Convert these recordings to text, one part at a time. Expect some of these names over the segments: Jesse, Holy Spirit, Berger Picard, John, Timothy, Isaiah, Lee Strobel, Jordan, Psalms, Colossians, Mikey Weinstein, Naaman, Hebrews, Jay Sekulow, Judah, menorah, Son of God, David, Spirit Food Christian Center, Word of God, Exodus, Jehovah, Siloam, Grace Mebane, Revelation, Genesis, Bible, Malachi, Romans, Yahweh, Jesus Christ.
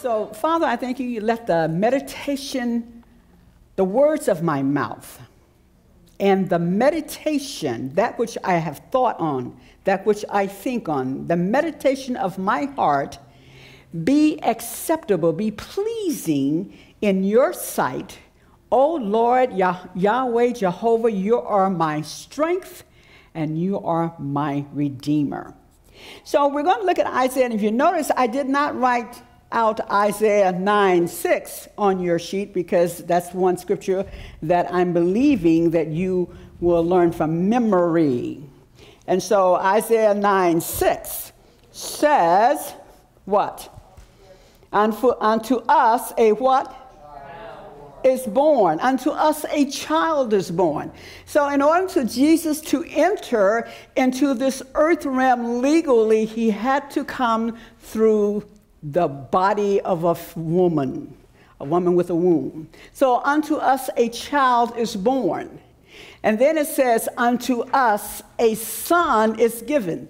So, Father, I thank you. You let the meditation, the words of my mouth, and the meditation, that which I have thought on, that which I think on, the meditation of my heart be acceptable, be pleasing in your sight. O Lord, Yahweh, Jehovah, you are my strength and you are my redeemer. So we're going to look at Isaiah, and if you notice, I did not write out Isaiah 9:6 on your sheet because that's one scripture that I'm believing that you will learn from memory. And so Isaiah 9:6 says what? Unto us a what? Is born. Unto us a child is born. So in order for Jesus to enter into this earth realm legally, he had to come through the body of a woman with a womb. So unto us a child is born. And then it says, unto us a son is given.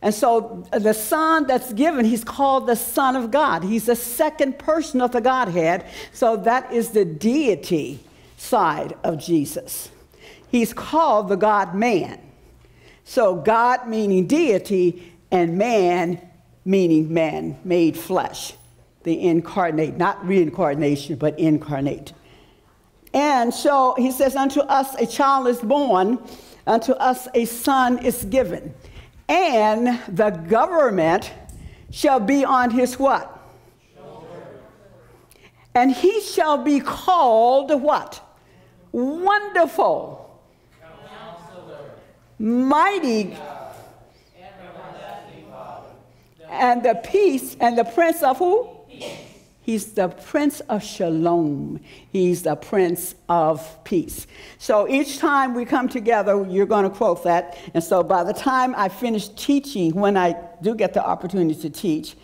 And so the son that's given, he's called the Son of God. He's the second person of the Godhead. So that is the deity side of Jesus. He's called the God-man. So God meaning deity and man meaning man made flesh. The incarnate, not reincarnation, but incarnate. And so he says, unto us a child is born, unto us a son is given. And the government shall be on his what? Shoulder. And he shall be called what? Wonderful. Counselor. Mighty God. Everlasting Father. And the peace, and the prince of who? Peace. He's the Prince of Shalom. He's the Prince of Peace. So each time we come together, you're going to quote that. And so by the time I finish teaching, when I do get the opportunity to teach,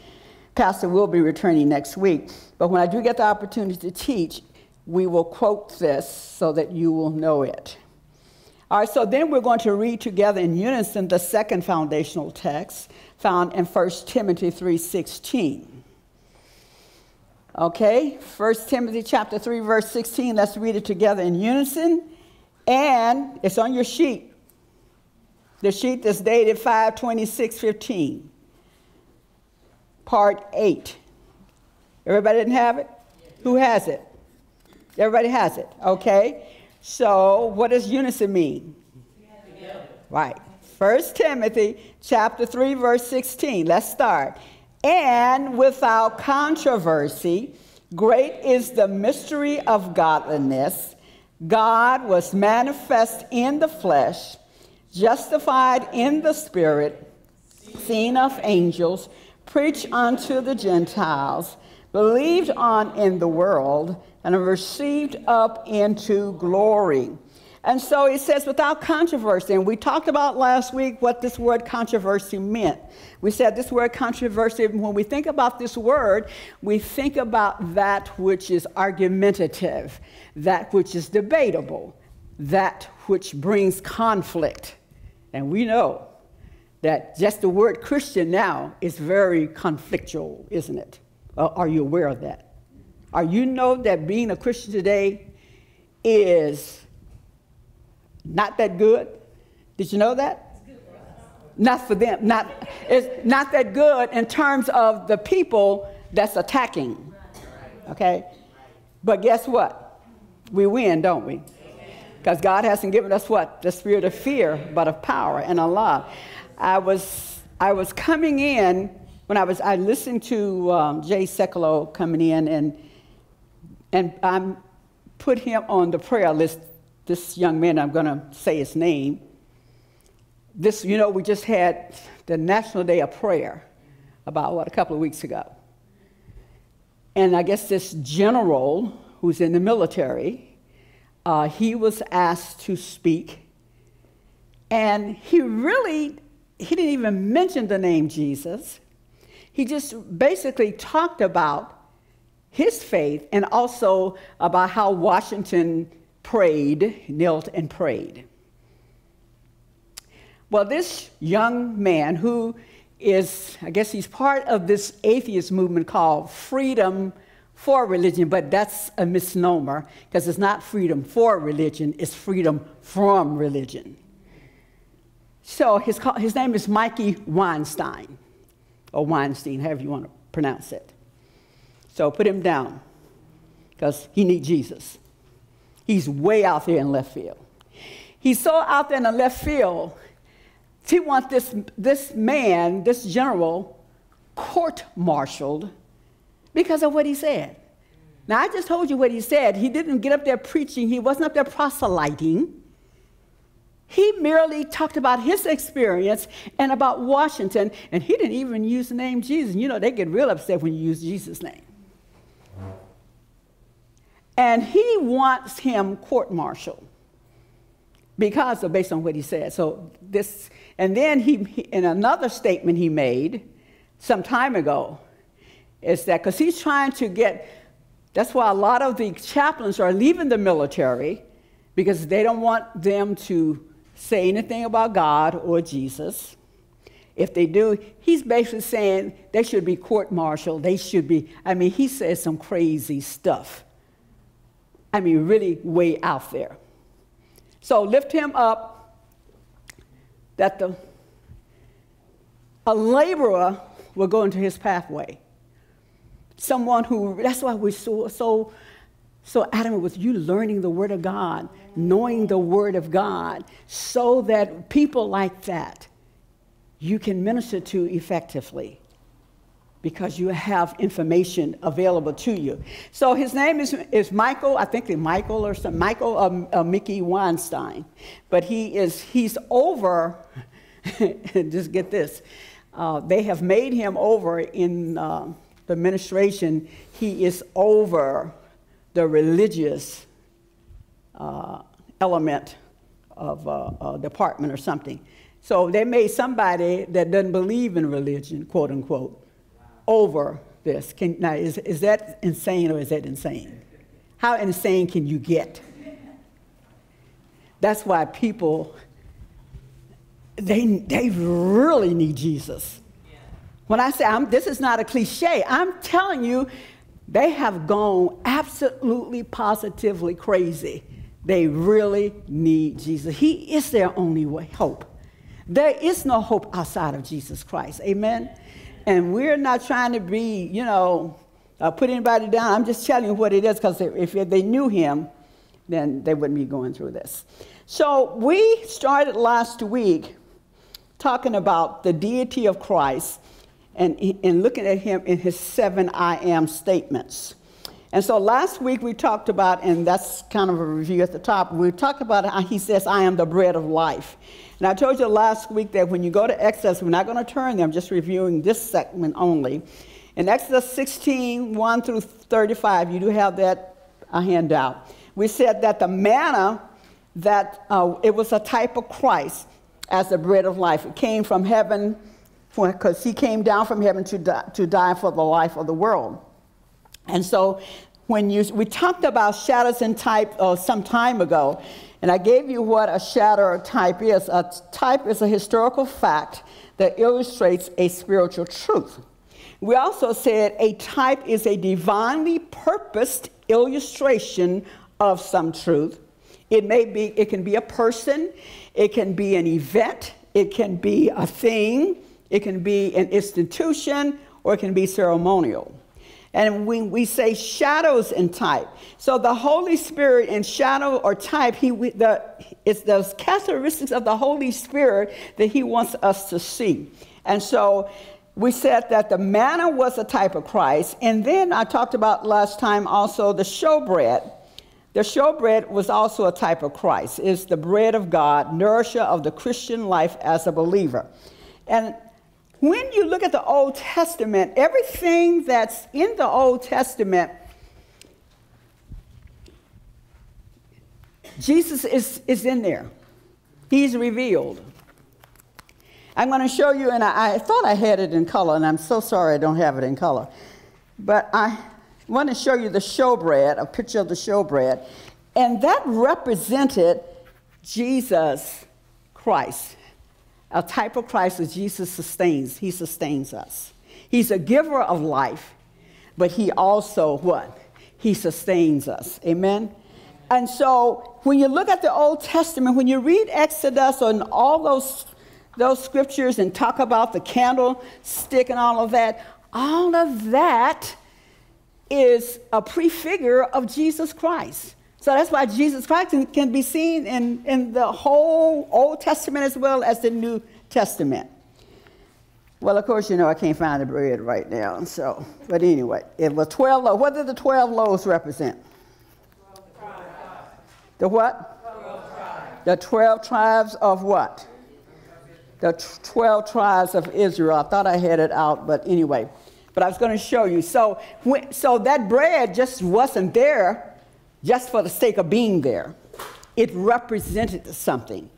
Pastor will be returning next week. But when I do get the opportunity to teach, we will quote this so that you will know it. All right, so then we're going to read together in unison the second foundational text found in 1 Timothy 3:16. Okay, 1 Timothy chapter 3, verse 16. Let's read it together in unison. And it's on your sheet. The sheet that's dated 5/26/15, part 8. Everybody didn't have it? Who has it? Everybody has it, okay? So what does unison mean? Together. Right. 1 Timothy chapter 3, verse 16. Let's start. And without controversy, great is the mystery of godliness. God was manifest in the flesh, justified in the spirit, seen of angels, preached unto the Gentiles, believed on in the world, and received up into glory. And so it says without controversy. And we talked about last week what this word controversy meant. We said this word controversy, when we think about this word, we think about that which is argumentative, that which is debatable, that which brings conflict. And we know that just the word Christian now is very conflictual, isn't it? Are you aware of that? Are you know that being a Christian today is not that good? Did you know that? Not for them. It's not that good in terms of the people that's attacking. Okay? But guess what? We win, don't we? Because God hasn't given us what? The spirit of fear, but of power and of love. I was coming in when I listened to Jay Sekulow coming in, and I put him on the prayer list. This young man, I'm going to say his name. This, you know, we just had the National Day of Prayer about, what, a couple of weeks ago. And I guess this general who's in the military, he was asked to speak. And he didn't even mention the name Jesus. He just basically talked about his faith and also about how Washington prayed, knelt and prayed. Well, this young man, who is, I guess he's part of this atheist movement called Freedom for Religion, but that's a misnomer because it's not freedom for religion, it's freedom from religion. So his name is Mikey Weinstein, or Weinstein, however you want to pronounce it. So put him down because he needs Jesus. He's way out there in left field. He's so out there in the left field, he wants this man, this general, court-martialed because of what he said. Now, I just told you what he said. He didn't get up there preaching. He wasn't up there proselyting. He merely talked about his experience and about Washington, and he didn't even use the name Jesus. You know, they get real upset when you use Jesus' name. And he wants him court-martialed because of based on what he said. So this, and then he in another statement he made some time ago is that because he's trying to get, that's why a lot of the chaplains are leaving the military because they don't want them to say anything about God or Jesus. If they do, he's basically saying they should be court-martialed. They should be, I mean, he says some crazy stuff. I mean, really way out there. So lift him up, that a laborer will go into his pathway. Someone who, that's why we're so adamant with you learning the Word of God, knowing the Word of God, so that people like that you can minister to effectively because you have information available to you. So his name is Michael, I think Michael or something, Michael Mickey Weinstein, but he's over, just get this, they have made him over in the administration, he is over the religious element of a department or something. So they made somebody that doesn't believe in religion, quote unquote, over this. Now, is that insane or is that insane? How insane can you get? That's why people, they really need Jesus. When I say this is not a cliche, I'm telling you, they have gone absolutely positively crazy. They really need Jesus. He is their only way, hope. There is no hope outside of Jesus Christ, amen? And we're not trying to be, you know, put anybody down. I'm just telling you what it is, because if they knew him, then they wouldn't be going through this. So we started last week talking about the deity of Christ and looking at him in his 7 I am statements. And so last week we talked about, and that's kind of a review at the top, we talked about how he says, I am the bread of life. And I told you last week that when you go to Exodus, we're not going to turn them, just reviewing this segment only. In Exodus 16, 1 through 35, you do have that handout. We said that the manna, that it was a type of Christ as the bread of life. It came from heaven, because he came down from heaven to die for the life of the world. And so when we talked about shadows and type some time ago, and I gave you what a shadow or type is. A type is a historical fact that illustrates a spiritual truth. We also said a type is a divinely purposed illustration of some truth. It can be a person, it can be an event, it can be a thing, it can be an institution, or it can be ceremonial. And when we say shadows and type, so the Holy Spirit in shadow or type, it's those characteristics of the Holy Spirit that he wants us to see. And so we said that the manna was a type of Christ. And then I talked about last time also the showbread. The showbread was also a type of Christ. It's the bread of God, nourisher of the Christian life as a believer. And when you look at the Old Testament, everything that's in the Old Testament, Jesus is in there. He's revealed. I'm going to show you, and I thought I had it in color, and I'm so sorry I don't have it in color. But I want to show you the showbread, a picture of the showbread. And that represented Jesus Christ A type of Christ is Jesus sustains. He sustains us. He's a giver of life, but he also what? He sustains us. Amen? And so when you look at the Old Testament, when you read Exodus and all those scriptures and talk about the candlestick and all of that is a prefigure of Jesus Christ. So that's why Jesus Christ can be seen in the whole Old Testament as well as the New Testament. Well, of course, you know, I can't find the bread right now. So, but anyway, it was 12 loaves. What do the 12 loaves represent? 12 tribes. The what? 12 tribes. The 12 tribes of what? The 12 tribes of Israel. I thought I had it out, but anyway. But I was going to show you. So that bread just wasn't there just for the sake of being there. It represented something.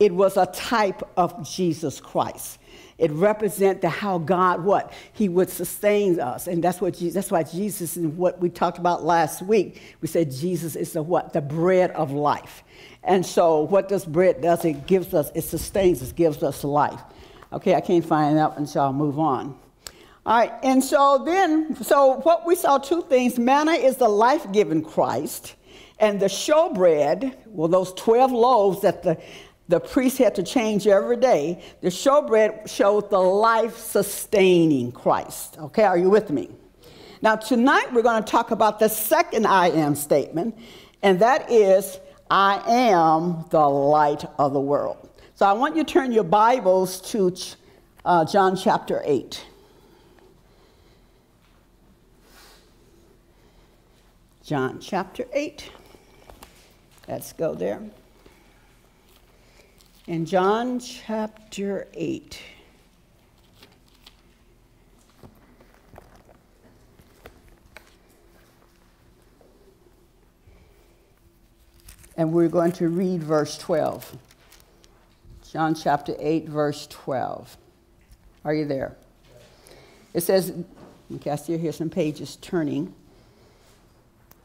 It was a type of Jesus Christ. It represented how God, what? He would sustain us. And that's what that's why Jesus, and what we talked about last week, we said Jesus is the what? The bread of life. And so what this bread does, it gives us, it sustains us, gives us life. Okay, I can't find out, and so I'll move on. All right, and so then, so what we saw, two things. Manna is the life-giving Christ, and the showbread, well, those 12 loaves that the priest had to change every day, the showbread showed the life-sustaining Christ. Okay, are you with me? Now, tonight we're going to talk about the second I am statement, and that is, I am the light of the world. So I want you to turn your Bibles to John chapter 8. John chapter 8, let's go there. In John chapter 8, and we're going to read verse 12. John chapter 8, verse 12. Are you there? It says, okay, I still hear some pages turning.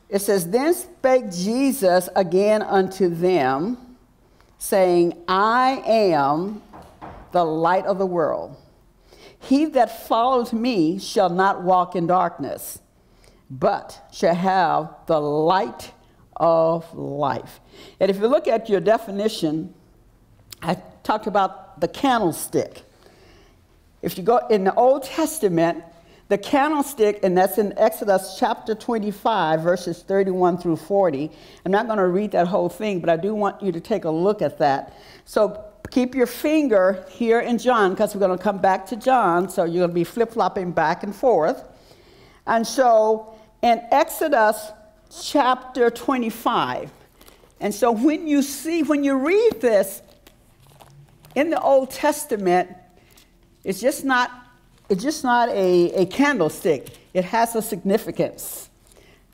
It says, then spake Jesus again unto them, saying, I am the light of the world. He that follows me shall not walk in darkness, but shall have the light of life. And if you look at your definition, I talked about the candlestick. If you go in the Old Testament, the candlestick, and that's in Exodus chapter 25, verses 31 through 40. I'm not going to read that whole thing, but I do want you to take a look at that. So keep your finger here in John, because we're going to come back to John, so you're going to be flip-flopping back and forth. And so in Exodus chapter 25, and so when you read this in the Old Testament, it's just not a candlestick. It has a significance.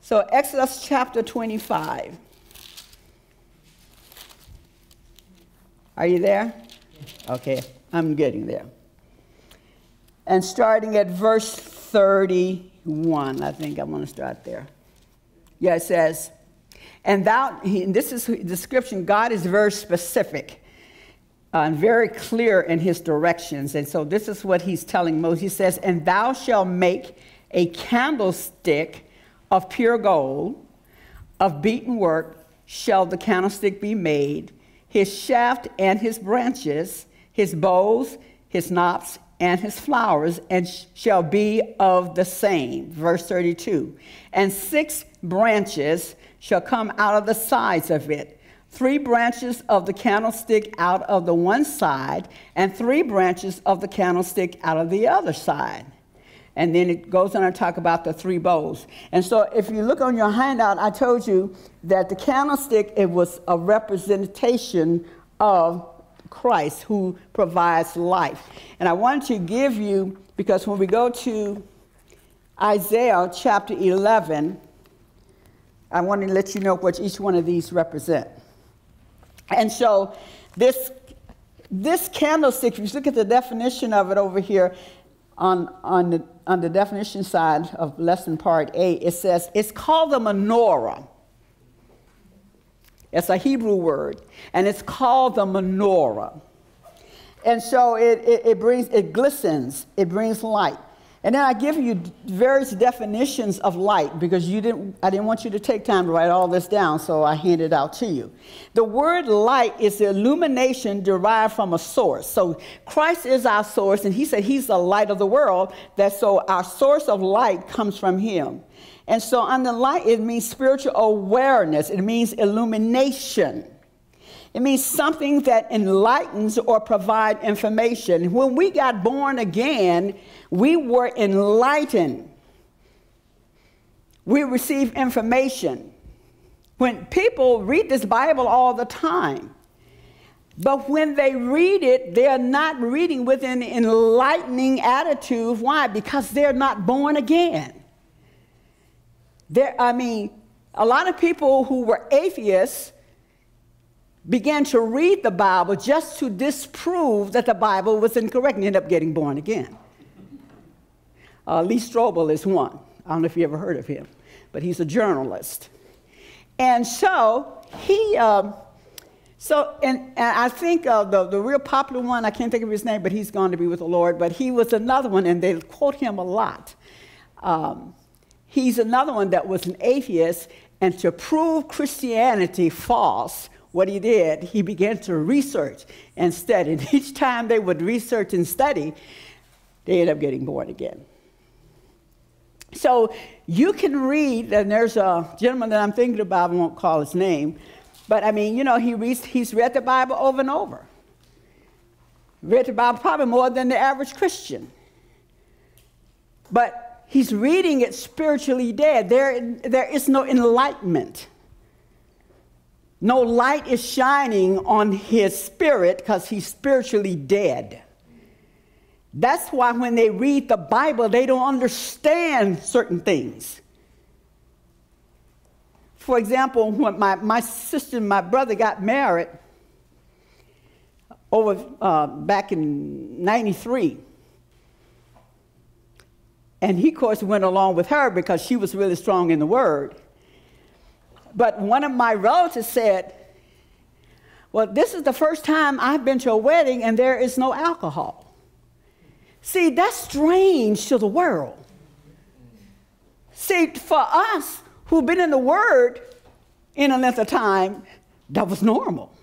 So Exodus chapter 25. Are you there? Okay, I'm getting there. And starting at verse 31, I think I'm going to start there. Yeah, it says, and this is the description. God is very specific and very clear in his directions. And so this is what he's telling Moses. He says, and thou shalt make a candlestick of pure gold, of beaten work shall the candlestick be made, his shaft and his branches, his boughs, his knops, and his flowers, and shall be of the same. Verse 32, and 6 branches shall come out of the sides of it, 3 branches of the candlestick out of the one side, and 3 branches of the candlestick out of the other side. And then it goes on to talk about the 3 bowls. And so if you look on your handout, I told you that the candlestick, it was a representation of Christ who provides life. And I wanted to give you, because when we go to Isaiah chapter 11, I want to let you know what each one of these represent. And so this candlestick, if you look at the definition of it over here on the definition side of lesson part A, it says it's called the menorah. It's a Hebrew word, and it's called the menorah. And so it glistens, it brings light. And then I give you various definitions of light because I didn't want you to take time to write all this down, so I hand it out to you. The word light is the illumination derived from a source. So Christ is our source, and he said he's the light of the world, so our source of light comes from him. And so under light, it means spiritual awareness. It means illumination. It means something that enlightens or provides information. When we got born again, we were enlightened. We received information. When people read this Bible all the time, but when they read it, they're not reading with an enlightening attitude. Why? Because they're not born again. A lot of people who were atheists began to read the Bible just to disprove that the Bible was incorrect and end up getting born again. Lee Strobel is one. I don't know if you ever heard of him, but he's a journalist. And so he, and I think the real popular one, I can't think of his name, but he's gone to be with the Lord, but he was another one, and they quote him a lot. He's another one that was an atheist, and to prove Christianity false, what he did, he began to research and study. And each time they would research and study, they ended up getting born again. So you can read, and there's a gentleman that I'm thinking about, I won't call his name, but he's read the Bible over and over. Read the Bible probably more than the average Christian. But he's reading it spiritually dead. There is no enlightenment. No light is shining on his spirit because he's spiritually dead. That's why when they read the Bible, they don't understand certain things. For example, when my sister and my brother got married over back in '93, and he, of course, went along with her because she was really strong in the Word. But one of my relatives said, well, this is the first time I've been to a wedding and there is no alcohol. See, that's strange to the world. See, for us who've been in the Word in a length of time, that was normal.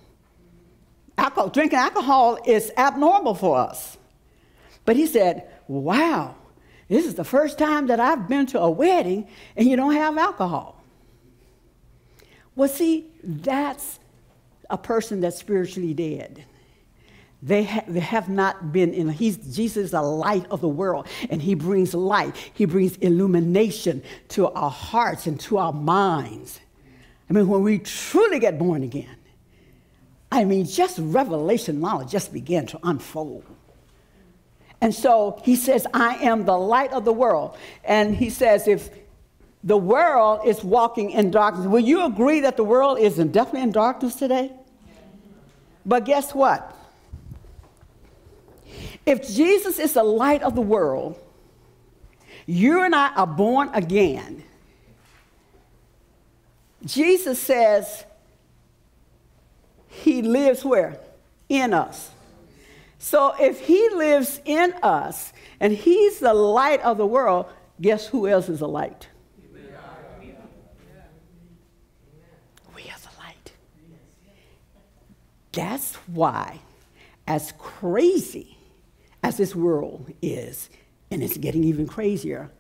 Drinking alcohol is abnormal for us. But he said, wow, this is the first time that I've been to a wedding and you don't have alcohol. Well, see, that's a person that's spiritually dead. They have not been in. Jesus is the light of the world, and he brings light. He brings illumination to our hearts and to our minds. When we truly get born again, just revelation knowledge just began to unfold. And so he says, I am the light of the world. And he says, if the world is walking in darkness. Will you agree that the world is definitely in darkness today? But guess what? If Jesus is the light of the world, you and I are born again. Jesus says he lives where? In us. So if he lives in us and he's the light of the world, guess who else is the light? That's why, as crazy as this world is, and it's getting even crazier,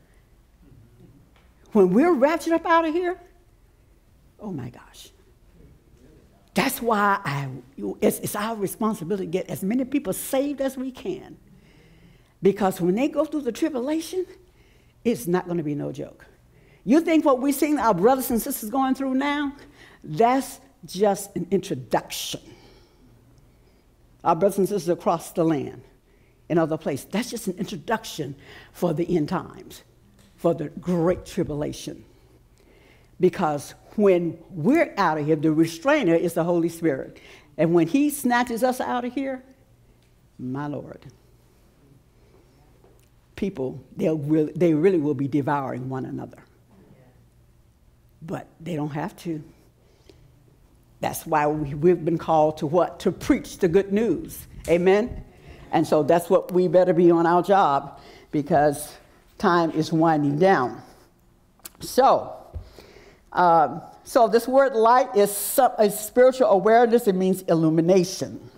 when we're raptured up out of here, oh my gosh. That's why it's our responsibility to get as many people saved as we can. Because when they go through the tribulation, it's not going to be no joke. You think what we're seeing our brothers and sisters going through now, that's just an introduction. Our brothers and sisters across the land and other places. That's just an introduction for the end times, for the great tribulation. Because when we're out of here, the restrainer is the Holy Spirit. And when he snatches us out of here, my Lord, people, they really will be devouring one another. But they don't have to. That's why we've been called to what? To preach the good news. Amen? And so that's what we better be on our job, because time is winding down. So, this word light is spiritual awareness. It means illumination.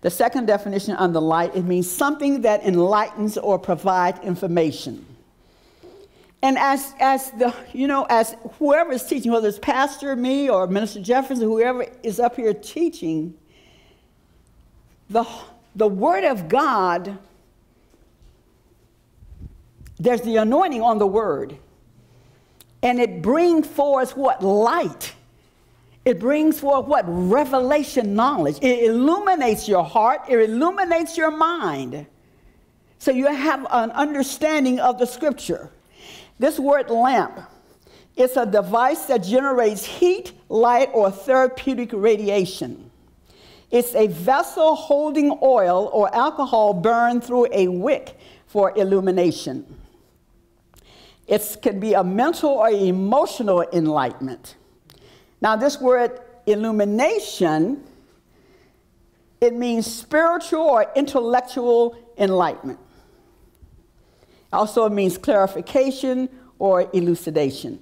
The second definition under light, it means something that enlightens or provides information. And as whoever is teaching, whether it's Pastor, me, or Minister Jefferson, whoever is up here teaching, the Word of God, there's the anointing on the Word. And it brings forth what? Light. It brings forth what? Revelation knowledge. It illuminates your heart. It illuminates your mind. So you have an understanding of the Scripture. This word lamp, it's a device that generates heat, light, or therapeutic radiation. It's a vessel holding oil or alcohol burned through a wick for illumination. It can be a mental or emotional enlightenment. Now, this word illumination, it means spiritual or intellectual enlightenment. Also, it means clarification or elucidation.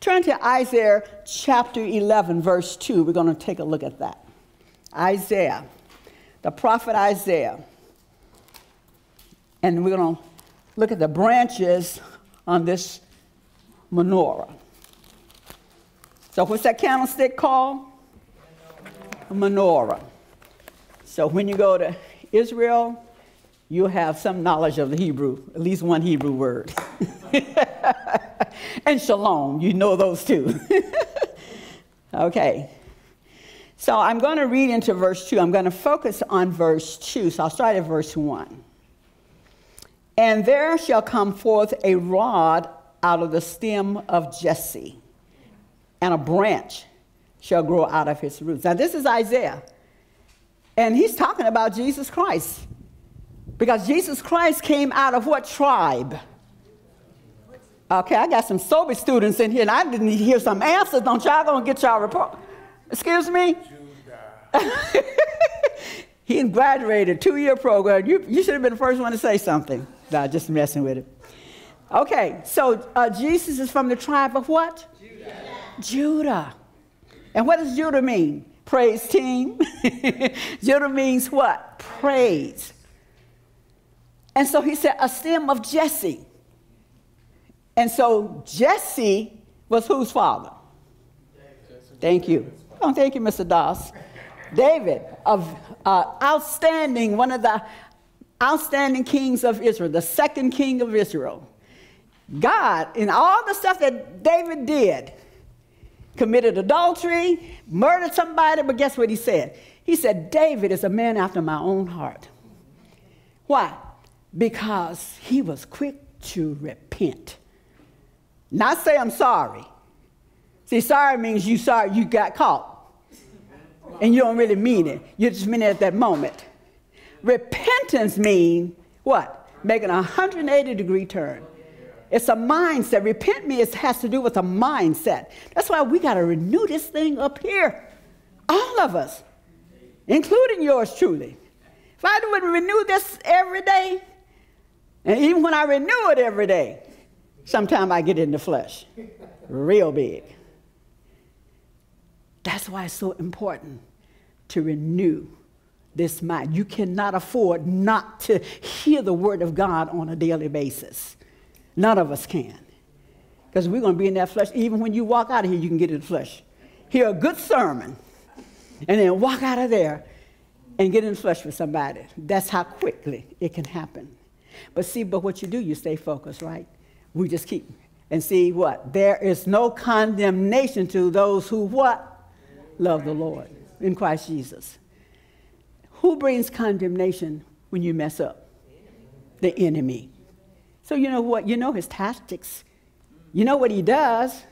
Turn to Isaiah chapter 11, verse 2. We're going to take a look at that. Isaiah, the prophet Isaiah. And we're going to look at the branches on this menorah. So what's that candlestick called? A menorah. So when you go to Israel, you'll have some knowledge of the Hebrew, at least one Hebrew word. And shalom, you know those two. Okay. So I'm going to read into verse 2. I'm going to focus on verse 2. So I'll start at verse 1. And there shall come forth a rod out of the stem of Jesse, and a branch shall grow out of his roots. Now this is Isaiah. And he's talking about Jesus Christ. Because Jesus Christ came out of what tribe? Okay, I got some sober students in here, and I didn't hear some answers. Don't y'all gonna get y'all report? Excuse me? Judah. He graduated, 2-year program. You should have been the first one to say something. No, just messing with it. Okay, so Jesus is from the tribe of what? Judah. Judah. And what does Judah mean? Praise team. Judah means what? Praise. And so he said, a stem of Jesse. And so Jesse was whose father? David. Thank you. Oh, thank you, Mr. Doss. David, one of the outstanding kings of Israel, the second king of Israel. God, in all the stuff that David did, committed adultery, murdered somebody, but guess what he said? He said, David is a man after my own heart. Why? Because he was quick to repent. Not say, I'm sorry. See, sorry means you sorry you got caught. And you don't really mean it. You just mean it at that moment. Repentance means what? Making a 180-degree turn. It's a mindset. Repent means has to do with a mindset. That's why we got to renew this thing up here. All of us, including yours truly. If I wouldn't renew this every day, and even when I renew it every day, sometimes I get in the flesh real big. That's why it's so important to renew this mind. You cannot afford not to hear the Word of God on a daily basis. None of us can. Because we're going to be in that flesh. Even when you walk out of here, you can get in the flesh. Hear a good sermon, and then walk out of there and get in the flesh with somebody. That's how quickly it can happen. But what you do, you stay focused, right? We just keep. And see what? There is no condemnation to those who what? Love the Lord in Christ Jesus. Who brings condemnation when you mess up? The enemy. So you know what? You know his tactics. You know what he does.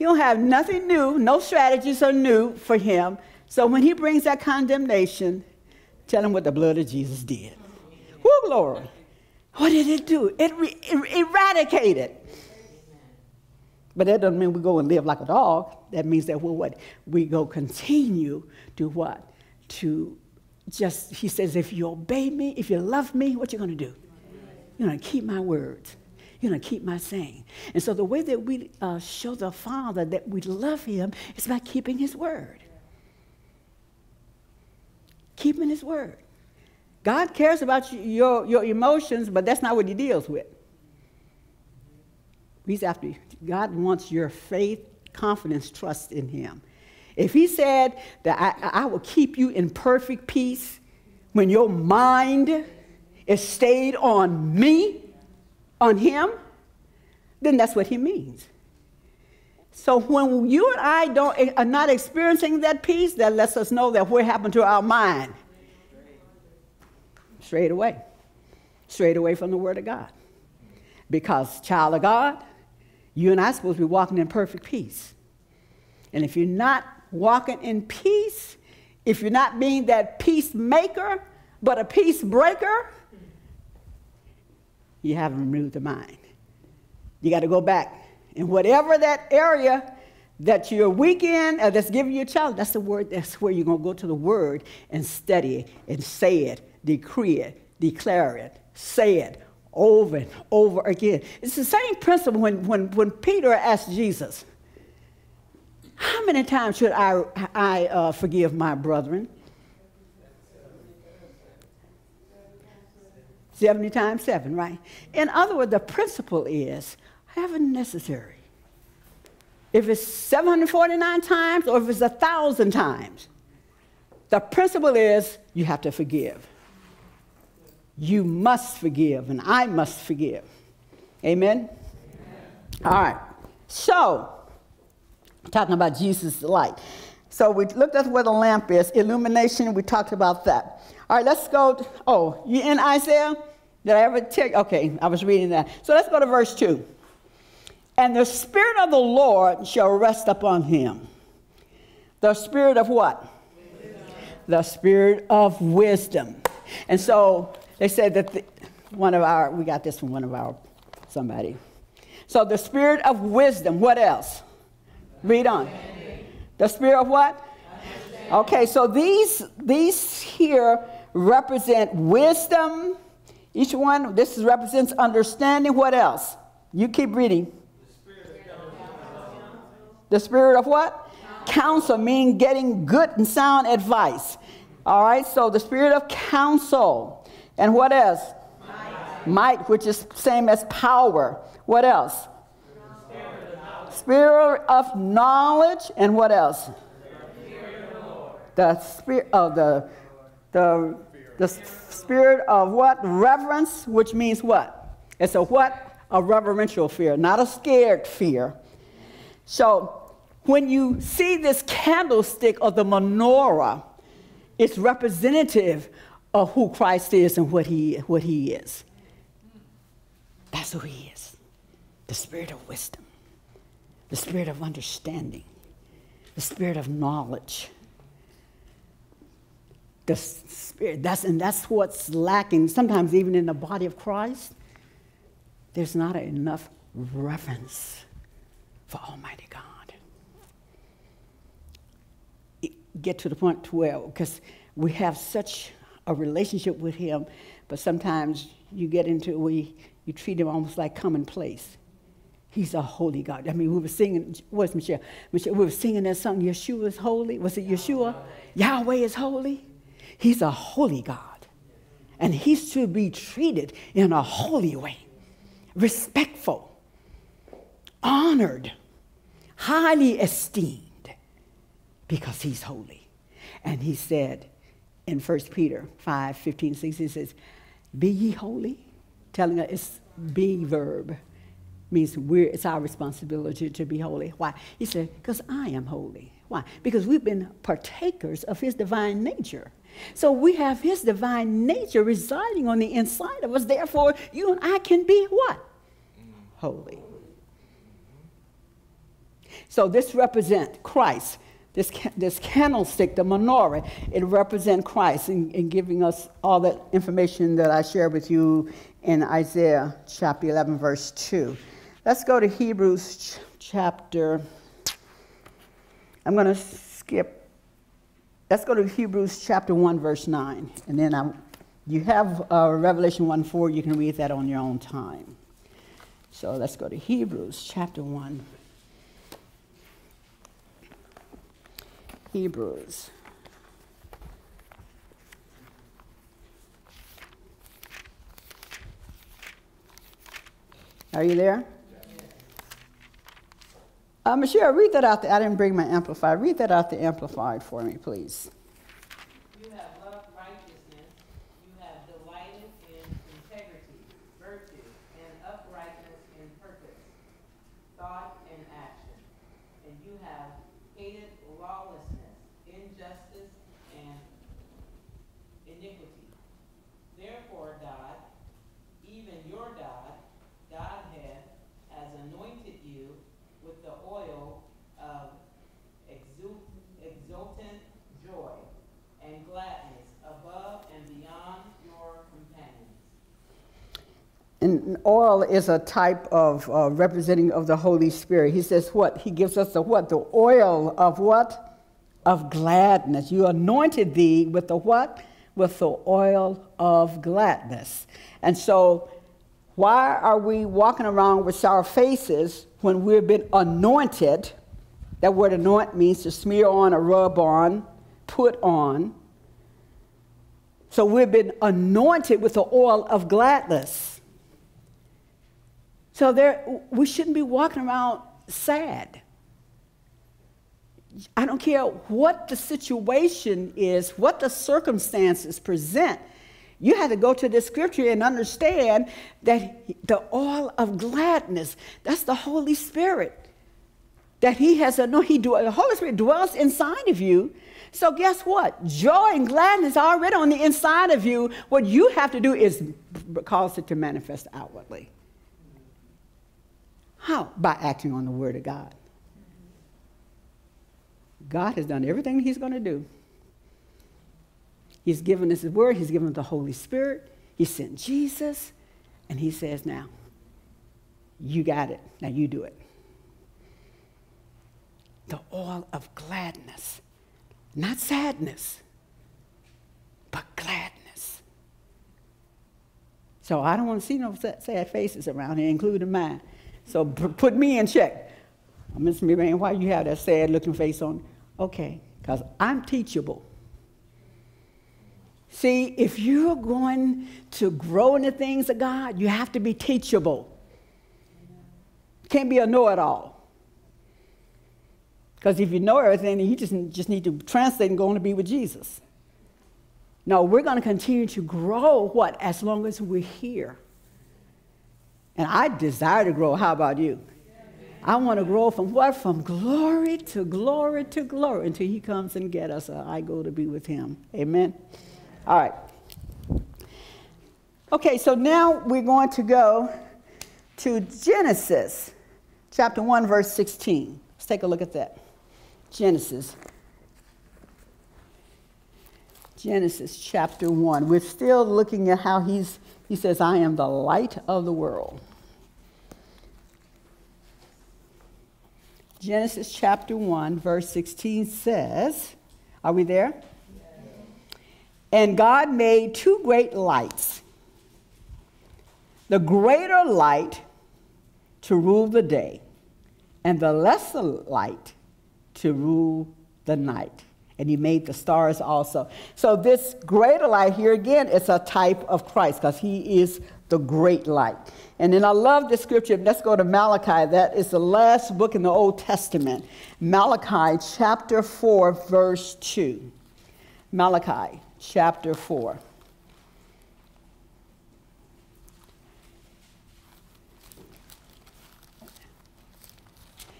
You don't have nothing new. No strategies are new for him. So when he brings that condemnation, tell him what the blood of Jesus did. Woo, glory. What did it do? It eradicated. But that doesn't mean we go and live like a dog. That means that we go continue to what? To just, he says, if you obey me, if you love me, what you going to do? You're going to keep my words. You're going to keep my saying. And so the way that we show the Father that we love him is by keeping his word. Keeping his word. God cares about your emotions, but that's not what he deals with. He's after you. God wants your faith, confidence, trust in him. If he said that I will keep you in perfect peace when your mind is stayed on me, on him, then that's what he means. So when you and I are not experiencing that peace, that lets us know that what happened to our mind? Straight away. Straight away from the word of God. Because, child of God, you and I are supposed to be walking in perfect peace. And if you're not walking in peace, if you're not being that peacemaker, but a peace breaker, you haven't renewed the mind. You got to go back. And whatever that area that you're weak in, or that's giving you a challenge, that's the word, that's where you're going to go to the word and study it and say it, decree it, declare it, say it over and over again. It's the same principle when Peter asked Jesus, how many times should I forgive my brethren? 70 times 7, right? In other words, the principle is, however necessary. If it's 749 times or if it's 1,000 times, the principle is you have to forgive. You must forgive, and I must forgive. Amen? Amen. All right. So, talking about Jesus' light. So we looked at where the lamp is. Illumination, we talked about that. All right, let's go. Oh, you in Isaiah? Did I ever tell you? Okay, I was reading that. So let's go to verse 2. And the Spirit of the Lord shall rest upon him. The Spirit of what? Wisdom. The Spirit of wisdom. And so they said that we got this from one of our, somebody. So the Spirit of wisdom, what else? Read on. The Spirit of what? Okay, so these here represent wisdom. Each one, this represents understanding. What else? You keep reading. The Spirit of what? Counsel, meaning getting good and sound advice. All right, so the Spirit of counsel. And what else? Might, which is same as power. What else? Spirit of knowledge, and what else? The spirit of the spirit of what? Reverence, which means what? It's a what? A reverential fear, not a scared fear. So when you see this candlestick of the menorah, it's representative of who Christ is and what he is. That's who he is. The Spirit of wisdom. The Spirit of understanding, the Spirit of knowledge, the Spirit, that's what's lacking. Sometimes even in the body of Christ, there's not enough reverence for Almighty God. Get to the point to where, because we have such a relationship with him, but sometimes you get into, you treat him almost like commonplace. He's a holy God. I mean, we were singing, where's Michelle? Michelle, we were singing that song, Yeshua is holy. Was it Yeshua? Yahweh is holy. He's a holy God. And he's to be treated in a holy way. Respectful. Honored. Highly esteemed. Because he's holy. And he said in 1 Peter 5, 15, 16, he says, be ye holy. Telling us it's be verb. Means it's our responsibility to be holy. Why? He said, because I am holy. Why? Because we've been partakers of his divine nature. So we have his divine nature residing on the inside of us. Therefore, you and I can be what? Holy. So this represents Christ. This candlestick, the menorah, it represents Christ in giving us all that information that I shared with you in Isaiah chapter 11, verse 2. Let's go to Hebrews chapter, I'm going to skip Let's go to Hebrews chapter 1, verse 9. And then you have Revelation 1:4. You can read that on your own time. So let's go to Hebrews chapter 1. Hebrews. Are you there? Michelle, read that out. I didn't bring my Amplified. Read that out the Amplified for me, please. You have loved righteousness. You have delighted in integrity, virtue, and uprightness in purpose, thought, and action. And you have hated lawlessness, injustice, and iniquity. Therefore, God, even your God, Godhead, has anointed you with the oil of exultant joy and gladness above and beyond your companions. And oil is a type of representing of the Holy Spirit. He says what? He gives us the what? The oil of what? Of gladness. You anointed thee with the what? With the oil of gladness. And so why are we walking around with sour faces when we've been anointed? That word anoint means to smear on or rub on, put on. So we've been anointed with the oil of gladness. So we shouldn't be walking around sad. I don't care what the situation is, what the circumstances present. You had to go to this scripture and understand that the oil of gladness, that's the Holy Spirit. That he has anointed, the Holy Spirit dwells inside of you. So guess what? Joy and gladness are already on the inside of you. What you have to do is cause it to manifest outwardly. How? By acting on the word of God. God has done everything he's going to do. He's given us his word. He's given us the Holy Spirit. He sent Jesus. And he says, now, you got it. Now you do it. The oil of gladness. Not sadness, but gladness. So I don't want to see no sad faces around here, including mine. So put me in check. Ms. Mebane, why you have that sad looking face on? Okay, because I'm teachable. See, if you're going to grow in the things of God, you have to be teachable. You can't be a know-it-all. Because if you know everything, you just need to translate and go on to be with Jesus. No, we're going to continue to grow, what? As long as we're here. And I desire to grow. How about you? I want to grow from what? From glory to glory to glory until he comes and get us. I go to be with him. Amen. All right. Okay, so now we're going to go to Genesis chapter 1, verse 16. Let's take a look at that. Genesis. Genesis chapter 1. We're still looking at how he says, I am the light of the world. Genesis chapter 1, verse 16 says, are we there? And God made two great lights, the greater light to rule the day, and the lesser light to rule the night. And he made the stars also. So this greater light here again, it's a type of Christ because he is the great light. And then I love this scripture. Let's go to Malachi. That is the last book in the Old Testament. Malachi chapter 4, verse 2. Malachi. Chapter 4.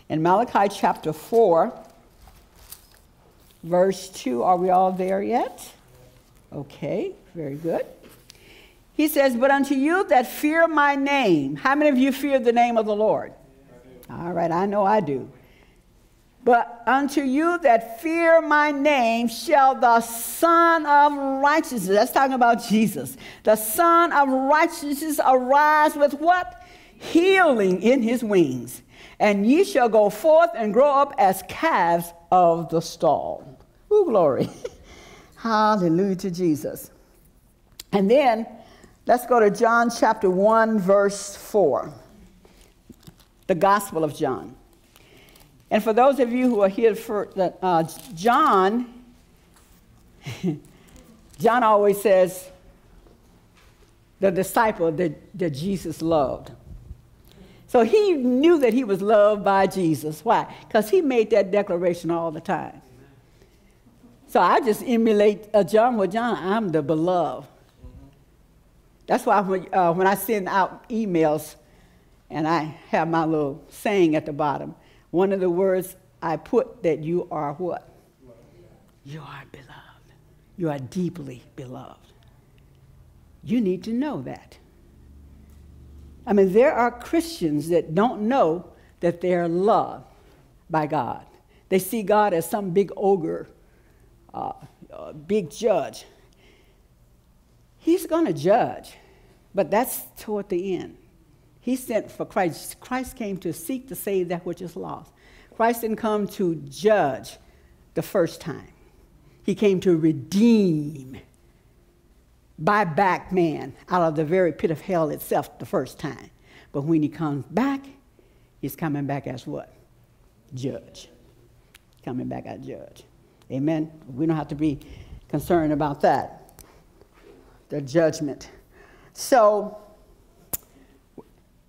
In Malachi chapter 4, verse 2, are we all there yet? Okay, very good. He says, but unto you that fear my name. How many of you fear the name of the Lord? All right, I know I do. But unto you that fear my name shall the Son of Righteousness, that's talking about Jesus, the Son of Righteousness arise with what? Healing in his wings. And ye shall go forth and grow up as calves of the stall. Ooh, glory. Hallelujah to Jesus. And then let's go to John chapter 1, verse 4. The Gospel of John. And for those of you who are here for the, John always says, the disciple that Jesus loved. So he knew that he was loved by Jesus. Why? Because he made that declaration all the time. So I just emulate John. Well, John, I'm the beloved. That's why when I send out emails, and I have my little saying at the bottom, one of the words I put that you are what? You are beloved. You are deeply beloved. You need to know that. I mean, there are Christians that don't know that they are loved by God. They see God as some big ogre, big judge. He's going to judge, but that's toward the end. He sent for Christ. Christ came to seek to save that which is lost. Christ didn't come to judge the first time. He came to redeem, buy back man out of the very pit of hell itself the first time. But when he comes back, he's coming back as what? Judge. Coming back as judge. Amen? We don't have to be concerned about that. The judgment. So,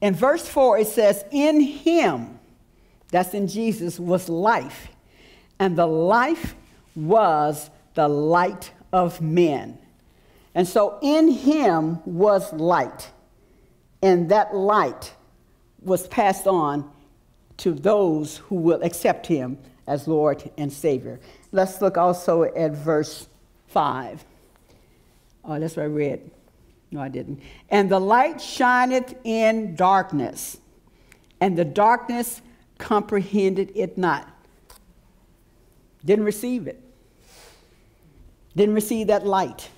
in verse 4, it says, in him, that's in Jesus, was life, and the life was the light of men. And so in him was light, and that light was passed on to those who will accept him as Lord and Savior. Let's look also at verse 5. Oh, that's what I read. No, I didn't. And the light shineth in darkness, and the darkness comprehended it not. Didn't receive it. Didn't receive that light.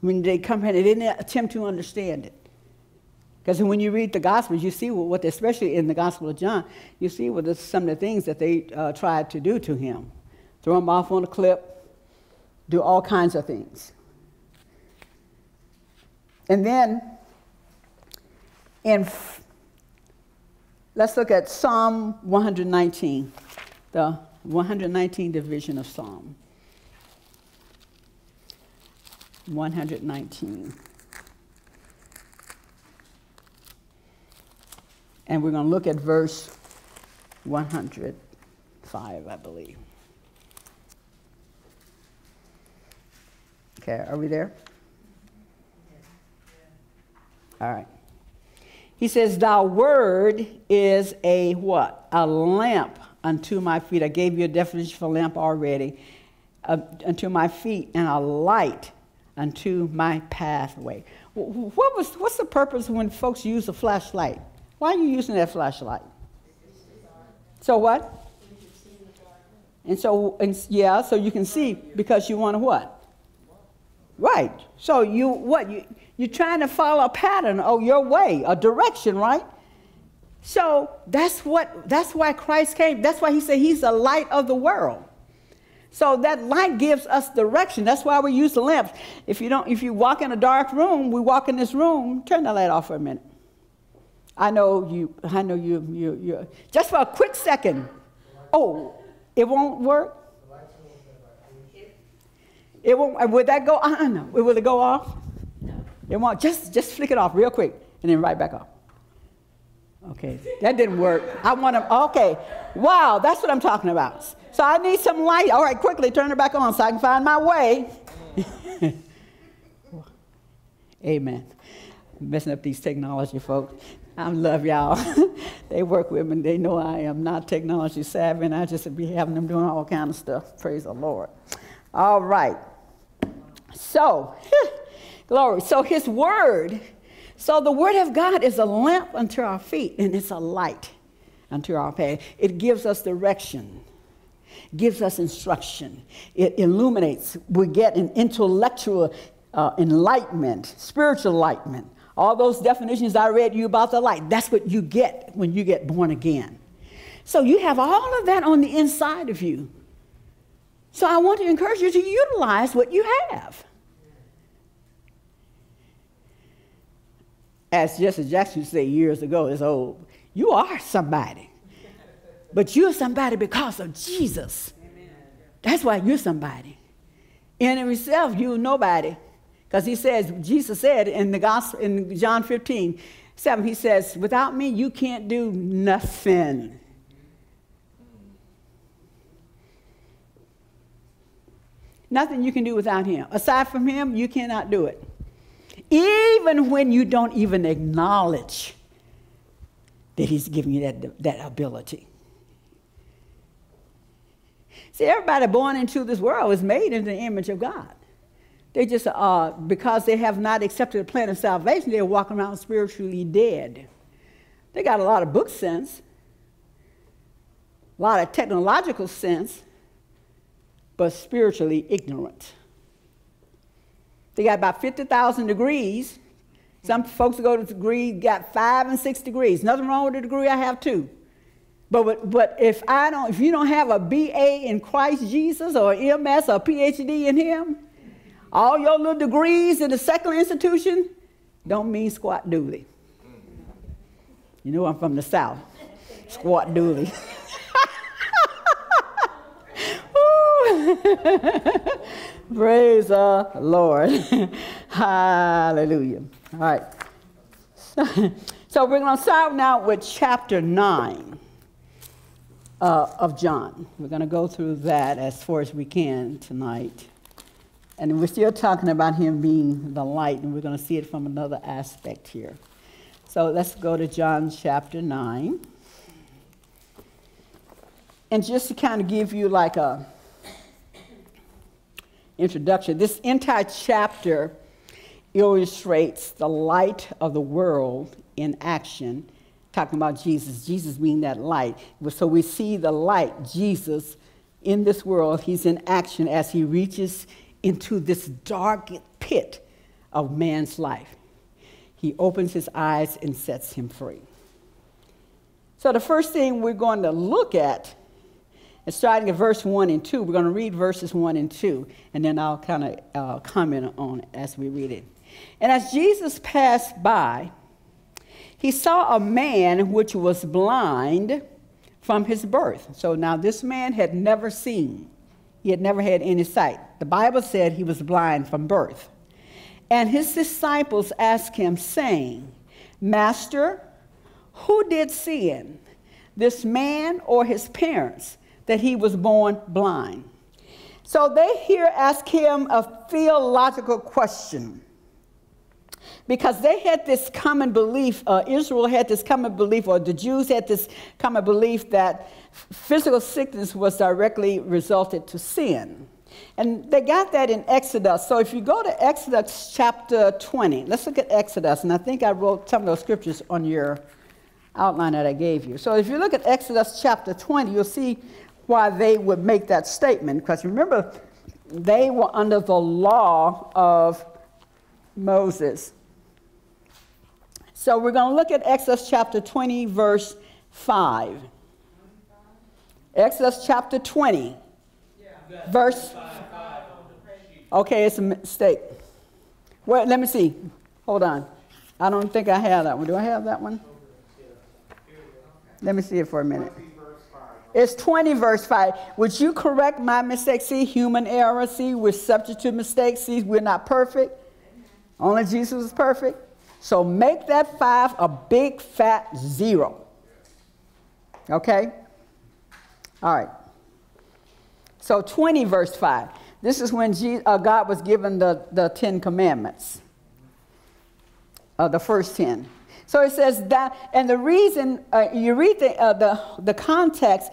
When they comprehended, they didn't attempt to understand it. Because when you read the Gospels, you see what, especially in the Gospel of John, you see what some of the things that they tried to do to him. Throw him off on a cliff, do all kinds of things. And then, let's look at Psalm 119, the 119th division of Psalm. 119. And we're going to look at verse 105, I believe. Okay, are we there? All right. He says, thy word is a what? A lamp unto my feet. I gave you a definition for lamp already. Unto my feet, and a light unto my pathway. What's the purpose when folks use a flashlight? Why are you using that flashlight? So what? And so, yeah, so you can see because you want to what? Right. So you what? You're trying to follow a pattern or your way, a direction, right? So that's why Christ came. That's why he said he's the light of the world. So that light gives us direction. That's why we use the lamps. If you walk in a dark room, we walk in this room, turn the light off for a minute. I know you just for a quick second. Oh, it won't work? It won't, would that go on? Will it go off? It won't. Just flick it off real quick and then right back off. Okay, that didn't work. I want to, okay. Wow, that's what I'm talking about. So I need some light. All right, quickly turn it back on so I can find my way. Amen. I'm messing up these technology folks. I love y'all. They work with me. They know I am not technology savvy, and I just be having them doing all kind of stuff. Praise the Lord. All right. So, glory. So his word, so the word of God is a lamp unto our feet, and it's a light unto our path. It gives us direction, gives us instruction. It illuminates. We get an intellectual enlightenment, spiritual enlightenment. All those definitions I read you about the light, that's what you get when you get born again. So you have all of that on the inside of you. So I want to encourage you to utilize what you have. As Jesse Jackson said years ago, it's old, you are somebody. But you're somebody because of Jesus. Amen. That's why you're somebody. And in yourself, you're nobody. Because he says, Jesus said in the gospel, in John 15:7, he says, without me, you can't do nothing. Nothing you can do without him. Aside from him, you cannot do it. Even when you don't even acknowledge that he's giving you that ability. See, everybody born into this world is made in the image of God. They just, because they have not accepted the plan of salvation, they're walking around spiritually dead. They got a lot of book sense, a lot of technological sense, but spiritually ignorant. They got about 50,000 degrees. Some folks who go to degree got 5 and 6 degrees. Nothing wrong with the degree, I have 2. But if you don't have a BA in Christ Jesus or an MS or a PhD in him, all your little degrees in the secular institution don't mean squat dooley. You know I'm from the South. Squat dooley. Praise the Lord. Hallelujah. All right. So we're going to start now with chapter 9 of John. We're going to go through that as far as we can tonight. And we're still talking about him being the light, and we're going to see it from another aspect here. So let's go to John chapter 9. And just to kind of give you like a introduction. This entire chapter illustrates the light of the world in action, talking about Jesus, Jesus being that light. So we see the light, Jesus, in this world. He's in action as he reaches into this dark pit of man's life. He opens his eyes and sets him free. So the first thing we're going to look at, and starting at verse 1 and 2, we're going to read verses 1 and 2, and then I'll kind of comment on it as we read it. And as Jesus passed by, he saw a man which was blind from his birth. So now this man had never seen. He had never had any sight. The Bible said he was blind from birth. And his disciples asked him, saying, Master, who did sin, this man or his parents, that he was born blind? So they here ask him a theological question, because they had this common belief, Israel had this common belief, or the Jews had this common belief that physical sickness was directly resulted to sin. And they got that in Exodus. So if you go to Exodus chapter 20, let's look at Exodus, and I think I wrote some of those scriptures on your outline that I gave you. So if you look at Exodus chapter 20, you'll see why they would make that statement, because remember, they were under the law of Moses. So we're going to look at Exodus chapter 20, verse 5. Exodus chapter 20, yeah, verse 5. Okay, it's a mistake. Well, let me see. Hold on. I don't think I have that one. Do I have that one? Let me see it for a minute. It's 20 verse 5. Would you correct my mistake? See, human error. See, we're subject to mistakes. See, we're not perfect. Only Jesus is perfect. So make that 5 a big fat 0. Okay? All right. So 20 verse 5. This is when God was given the 10 commandments. The first 10. So it says that, and the reason, you read the context,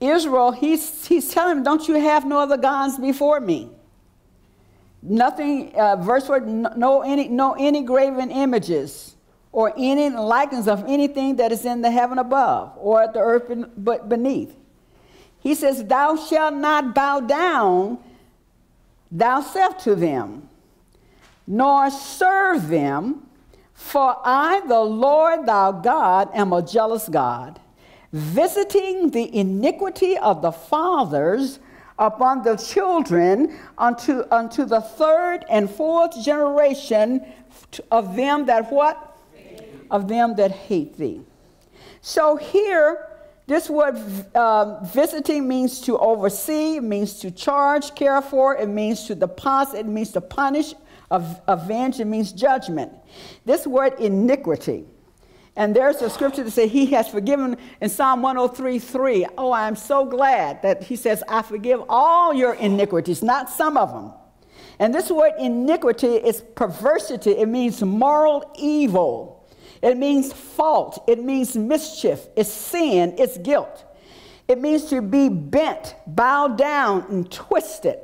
Israel, he's telling him, don't you have no other gods before me? Nothing, verse 4, no any graven images or any likeness of anything that is in the heaven above or at the earth beneath. He says, thou shalt not bow down thyself to them, nor serve them, for I, the Lord thy God, am a jealous God, visiting the iniquity of the fathers upon the children unto the third and fourth generation of them that what? Of them that hate thee. So here, this word visiting means to oversee, it means to charge, care for, it means to deposit, it means to punish, avenge, it means judgment. This word iniquity. And there's a scripture that says he has forgiven in Psalm 103:3. Oh, I'm so glad that he says, I forgive all your iniquities, not some of them. And this word iniquity is perversity. It means moral evil. It means fault. It means mischief. It's sin. It's guilt. It means to be bent, bowed down, and twisted.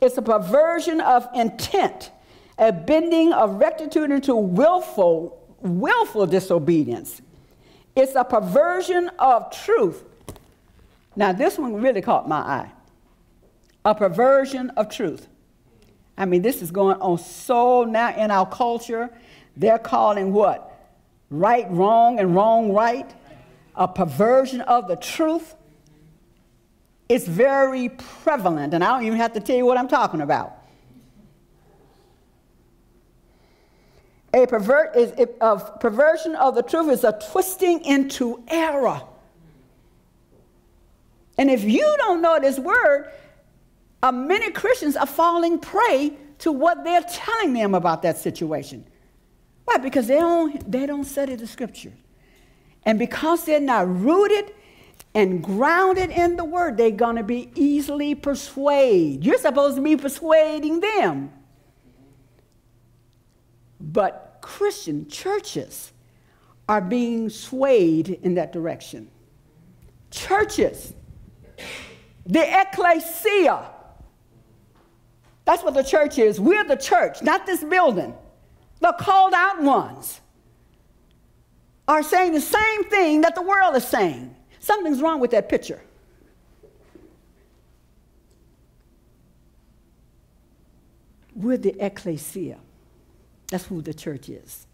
It's a perversion of intent, a bending of rectitude into willful disobedience. It's a perversion of truth. Now, this one really caught my eye. A perversion of truth. I mean, this is going on so now in our culture. They're calling what? Right, wrong, and wrong, right. A perversion of the truth. It's very prevalent, and I don't even have to tell you what I'm talking about. A perversion of the truth is a twisting into error. And if you don't know this word, many Christians are falling prey to what they're telling them about that situation. Why? Because they don't study the scripture. And because they're not rooted and grounded in the word, they're going to be easily persuaded. You're supposed to be persuading them. But Christian churches are being swayed in that direction. Churches, the ecclesia, that's what the church is. We're the church, not this building. The called out ones are saying the same thing that the world is saying. Something's wrong with that picture. We're the ecclesia. That's who the church is.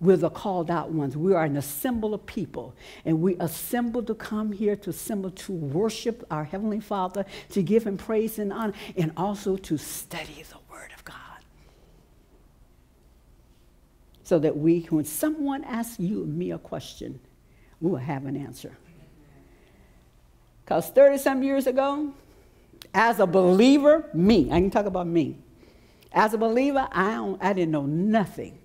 We're the called out ones. We are an assemble of people, and we assemble to come here to assemble to worship our Heavenly Father, to give Him praise and honor, and also to study the Word of God. So that we, when someone asks you and me a question, we will have an answer. Because 30-some years ago, as a believer, me, I can talk about me. As a believer, I didn't know nothing.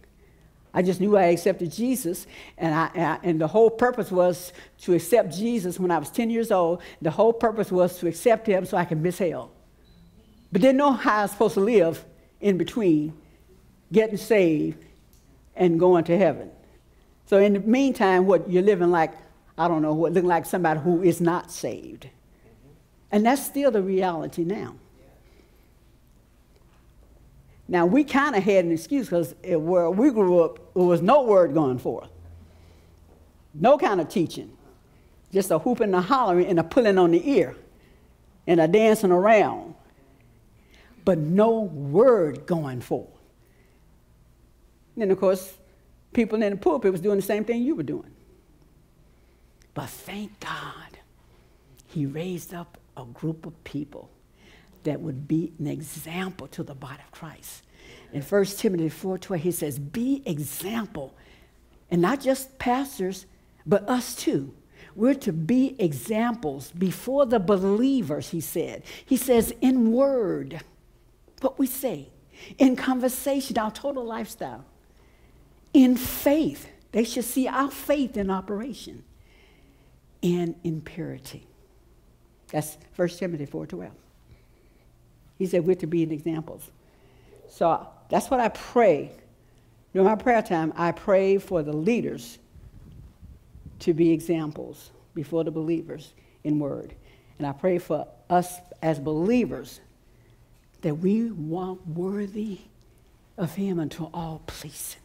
I just knew I accepted Jesus, and the whole purpose was to accept Jesus when I was 10 years old. The whole purpose was to accept Him so I could miss hell. But didn't know how I was supposed to live in between getting saved and going to heaven. So in the meantime, what you're living like, I don't know, what looking like somebody who is not saved. And that's still the reality now. Now, we kind of had an excuse because where we grew up, there was no word going forth. No kind of teaching. Just a hooping and a hollering and a pulling on the ear and a dancing around. But no word going forth. And then, of course, people in the pulpit was doing the same thing you were doing. But thank God He raised up a group of people that would be an example to the body of Christ. In 1 Timothy 4:12, he says, be example. And not just pastors, but us too. We're to be examples before the believers, he said. He says, in word, what we say. In conversation, our total lifestyle. In faith, they should see our faith in operation. And in purity. That's 1 Timothy 4:12. He said we're to be an example. So that's what I pray. During my prayer time, I pray for the leaders to be examples before the believers in word. And I pray for us as believers that we walk worthy of Him unto all pleasing.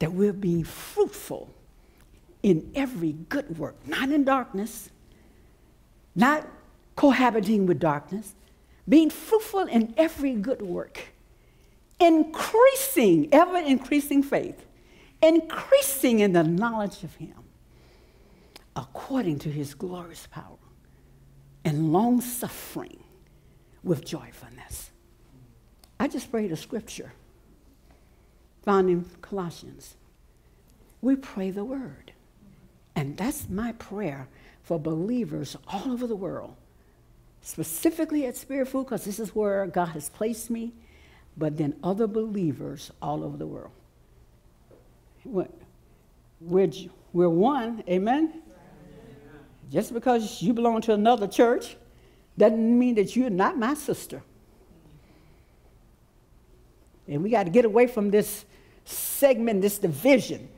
That we're being fruitful in every good work, not in darkness, not cohabiting with darkness, being fruitful in every good work, increasing, ever-increasing faith, increasing in the knowledge of Him, according to His glorious power, and long-suffering with joyfulness. I just prayed a scripture found in Colossians. We pray the word. And that's my prayer for believers all over the world, specifically at Spirit Food, because this is where God has placed me, but then other believers all over the world. We're one, amen? Just because you belong to another church doesn't mean that you're not my sister. And we got to get away from this segment, this division.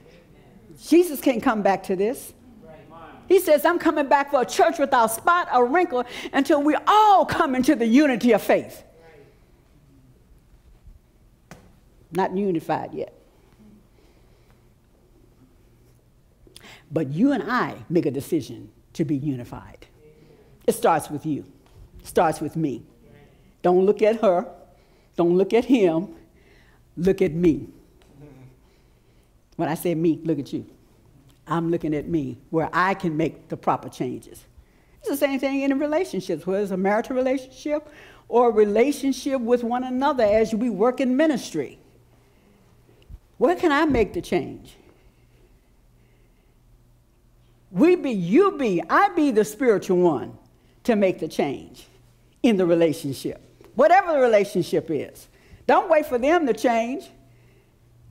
Jesus can't come back to this. He says, I'm coming back for a church without spot or wrinkle until we all come into the unity of faith. Not unified yet. But you and I make a decision to be unified. It starts with you. It starts with me. Don't look at her. Don't look at him. Look at me. When I say me, look at you. I'm looking at me, where I can make the proper changes. It's the same thing in relationships, whether it's a marital relationship or a relationship with one another as we work in ministry. Where can I make the change? We be, you be, I be the spiritual one to make the change in the relationship, whatever the relationship is. Don't wait for them to change.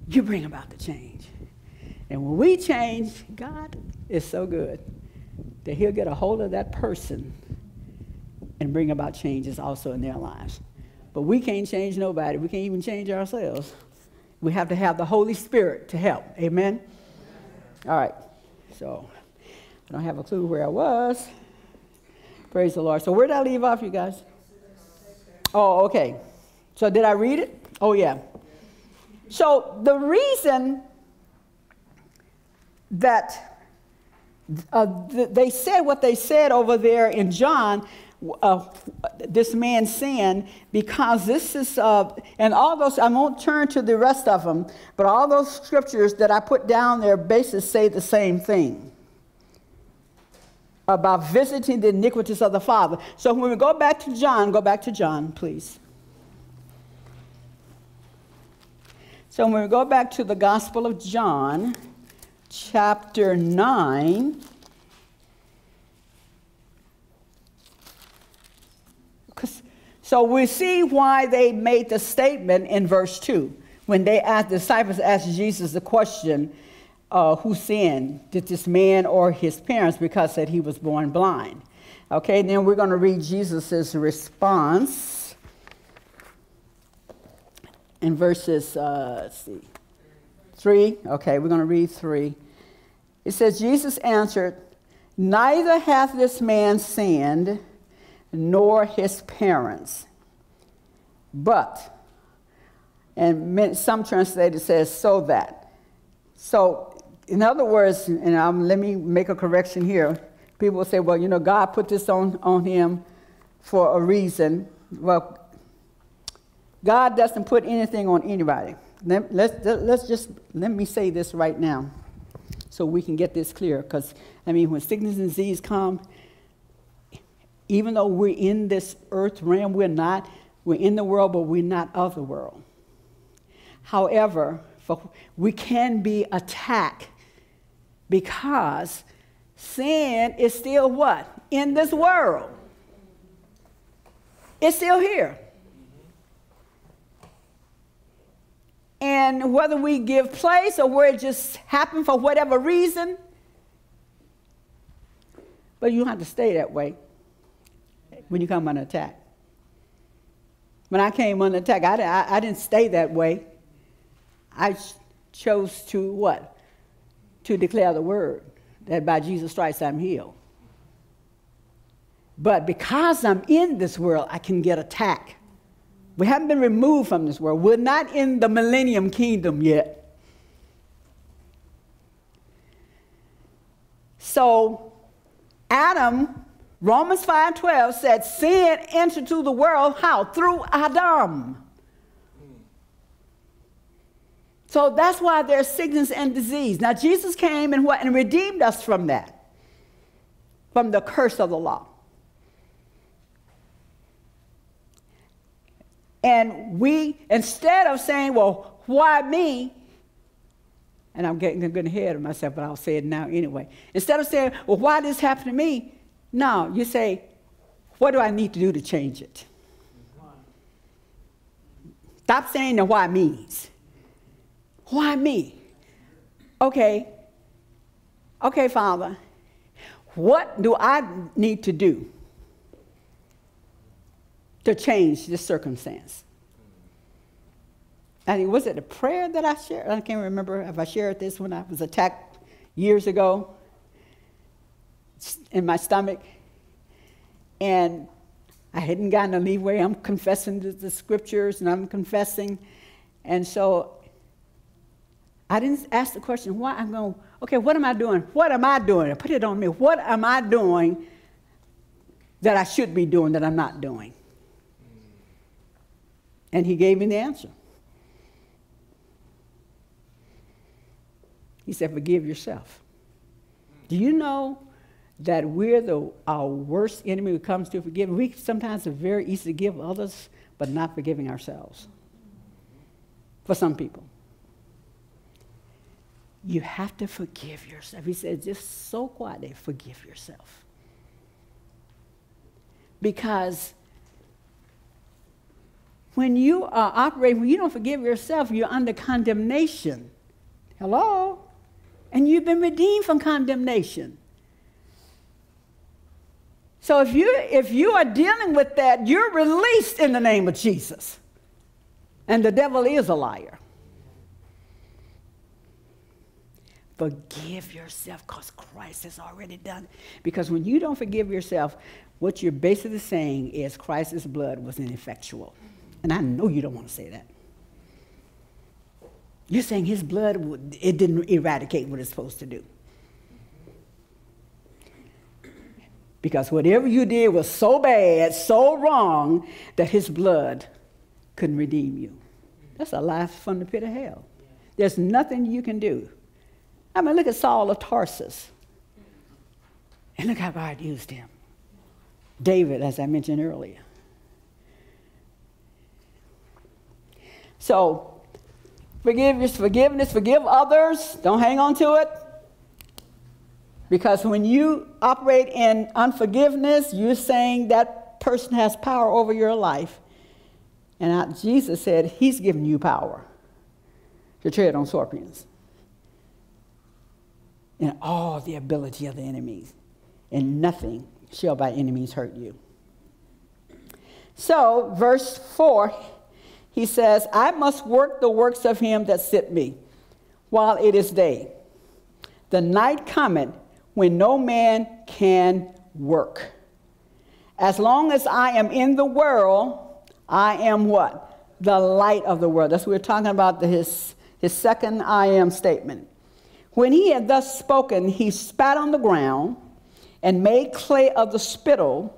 You bring about the change. And when we change, God is so good that he'll get a hold of that person and bring about changes also in their lives. But we can't change nobody. We can't even change ourselves. We have to have the Holy Spirit to help. Amen? All right. So I don't have a clue where I was. Praise the Lord. So where did I leave off, you guys? Oh, okay. So did I read it? Oh, yeah. So the reason that they said what they said over there in John, this man sin, because this is, and all those, I won't turn to the rest of them, but all those scriptures that I put down there basically say the same thing about visiting the iniquities of the father. So when we go back to John, please. So when we go back to the Gospel of John, chapter 9, so we see why they made the statement in verse 2 when they asked, the disciples asked Jesus the question, who sinned, did this man or his parents, because that he was born blind? Okay, then we're going to read Jesus' response in verses, let's see. 3, okay, we're going to read 3. It says, Jesus answered, neither hath this man sinned, nor his parents, but, and some translated says, so that. So, in other words, and let me make a correction here. People will say, well, you know, God put this on him for a reason. Well, God doesn't put anything on anybody. Let me say this right now so we can get this clear, because, I mean, when sickness and disease come, even though we're in this earth realm, we're in the world, but we're not of the world. However, we can be attacked because sin is still what? In this world. It's still here. And whether we give place or where it just happened for whatever reason, but you don't have to stay that way when you come under attack. When I came under attack, I didn't stay that way. I chose to what? To declare the word that by Jesus Christ I'm healed. But because I'm in this world, I can get attacked. We haven't been removed from this world. We're not in the millennium kingdom yet. So Adam, Romans 5:12 said, sin entered to the world, how? Through Adam. So that's why there's sickness and disease. Now Jesus came and what? And redeemed us from that, from the curse of the law. And we, instead of saying, well, why me? And I'm getting ahead of myself, but I'll say it now anyway. Instead of saying, well, why this happened to me? No, you say, what do I need to do to change it? Stop saying the why me's. Why me? Okay. Okay, Father, what do I need to do to change this circumstance? I mean, was it a prayer that I shared? I can't remember if I shared this when I was attacked years ago in my stomach. And I hadn't gotten a leeway. I'm confessing the scriptures and I'm confessing. And so I didn't ask the question, why I'm going, okay, what am I doing? What am I doing? Put it on me. What am I doing that I should be doing that I'm not doing? And he gave me the answer. He said, forgive yourself. Do you know that we're our worst enemy when it comes to forgiving? We sometimes are very easy to give others, but not forgiving ourselves. For some people. You have to forgive yourself. He said, just so quietly, forgive yourself. Because when you are operating, when you don't forgive yourself, you're under condemnation. Hello? And you've been redeemed from condemnation. So if you are dealing with that, you're released in the name of Jesus. And the devil is a liar. Forgive yourself because Christ has already done it. Because when you don't forgive yourself, what you're basically saying is Christ's blood was ineffectual. And I know you don't want to say that. You're saying his blood, it didn't eradicate what it's supposed to do. Because whatever you did was so bad, so wrong, that his blood couldn't redeem you. That's a lie from the pit of hell. There's nothing you can do. I mean, look at Saul of Tarsus. And look how God used him. David, as I mentioned earlier. So, forgiveness, forgive others. Don't hang on to it. Because when you operate in unforgiveness, you're saying that person has power over your life. And Jesus said, he's given you power to tread on scorpions and all the ability of the enemies. And nothing shall by enemies hurt you. So, verse 4, he says, I must work the works of him that sent me, while it is day. The night cometh when no man can work. As long as I am in the world, I am what? The light of the world. That's what we're talking about, his second I am statement. When he had thus spoken, he spat on the ground and made clay of the spittle,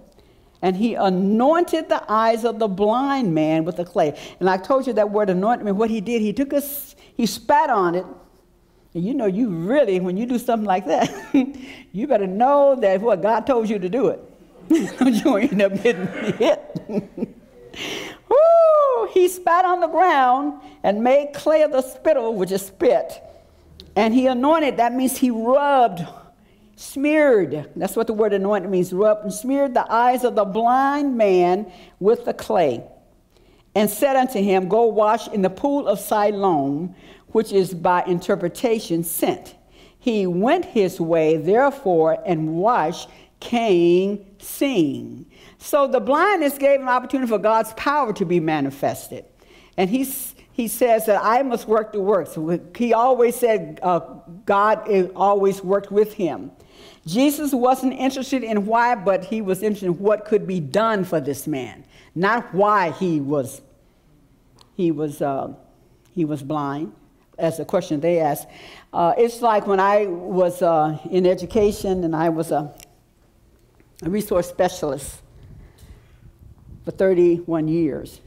and he anointed the eyes of the blind man with the clay. And I told you that word anointment. What he did, he took he spat on it. And you know, you really, when you do something like that, you better know that what God told you to do it. You end up getting hit. Woo! He spat on the ground and made clay of the spittle, which is spit. And he anointed, that means he rubbed. Smeared, that's what the word anointed means, rubbed and smeared the eyes of the blind man with the clay, and said unto him, go wash in the pool of Siloam, which is by interpretation sent. He went his way, therefore, and washed, came seeing. So the blindness gave an opportunity for God's power to be manifested. And he says that I must work the works. He always said God always worked with him. Jesus wasn't interested in why, but he was interested in what could be done for this man, not why he was blind. That's the question they asked. It's like when I was in education and I was a resource specialist for 31 years.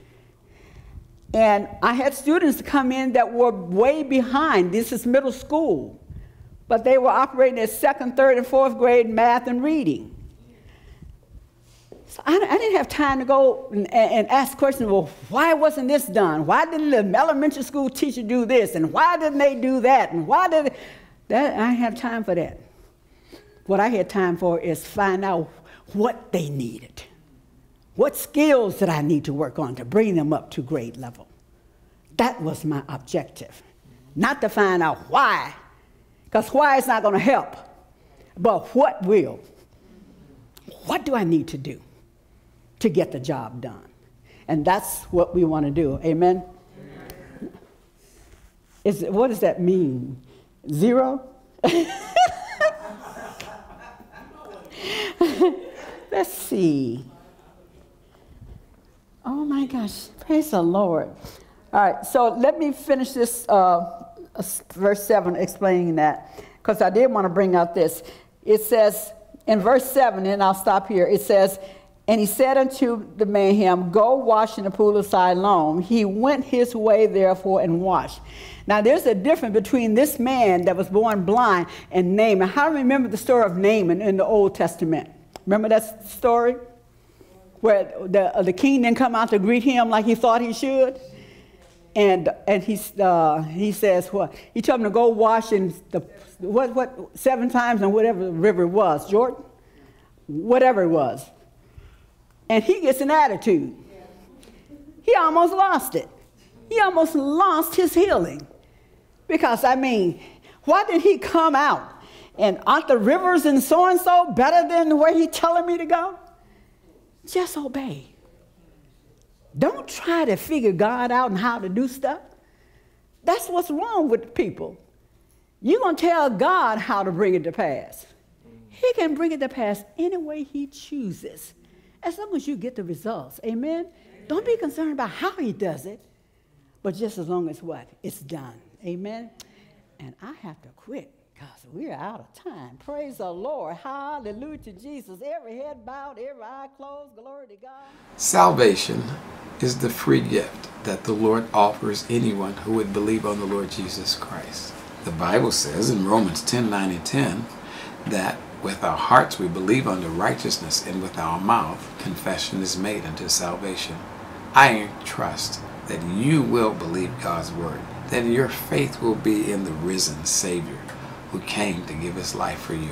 And I had students come in that were way behind. This is middle school. But they were operating at second, third, and fourth grade math and reading. So I didn't have time to go and ask questions, well, why wasn't this done? Why didn't the elementary school teacher do this? And why didn't they do that? And why did that? I didn't have time for that. What I had time for is find out what they needed. What skills did I need to work on to bring them up to grade level? That was my objective. Not to find out why, because why is not going to help, but what will? What do I need to do to get the job done? And that's what we want to do. Amen? Amen. What does that mean? Zero? Let's see. Oh my gosh, praise the Lord. All right, so let me finish this verse 7 explaining that, because I did want to bring out this. It says in verse 7, and I'll stop here, it says, and he said unto the man, go wash in the pool of Siloam. He went his way therefore and washed. Now there's a difference between this man that was born blind and Naaman. How do you remember the story of Naaman in the Old Testament? Remember that story? Where the king didn't come out to greet him like he thought he should? And he says what? He told him to go wash in the, what 7 times in whatever the river was, Jordan? Whatever it was. And he gets an attitude. He almost lost it. He almost lost his healing. Because, I mean, why did he come out? And aren't the rivers and so-and-so better than where he's telling me to go? Just obey. Don't try to figure God out and how to do stuff. That's what's wrong with people. You're going to tell God how to bring it to pass. He can bring it to pass any way he chooses, as long as you get the results. Amen? Don't be concerned about how he does it, but just as long as what? It's done. Amen? And I have to quit because we're out of time. Praise the Lord. Hallelujah to Jesus. Every head bowed, every eye closed. Glory to God. Salvation is the free gift that the Lord offers anyone who would believe on the Lord Jesus Christ. The Bible says in Romans 10:9 and 10 that with our hearts we believe unto righteousness, and with our mouth confession is made unto salvation. I trust that you will believe God's word, that your faith will be in the risen Savior who came to give his life for you.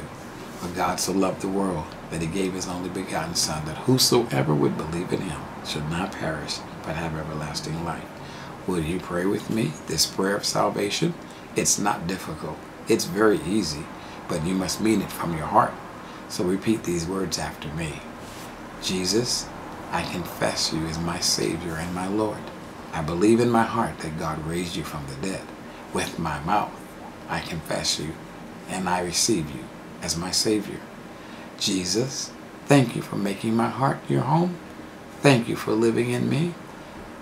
For God so loved the world that he gave his only begotten Son, that whosoever would believe in him should not perish but have everlasting life. Will you pray with me this prayer of salvation? It's not difficult. It's very easy. But you must mean it from your heart. So repeat these words after me. Jesus, I confess you as my Savior and my Lord. I believe in my heart that God raised you from the dead. With my mouth, I confess you and I receive you as my Savior. Jesus, thank you for making my heart your home. Thank you for living in me.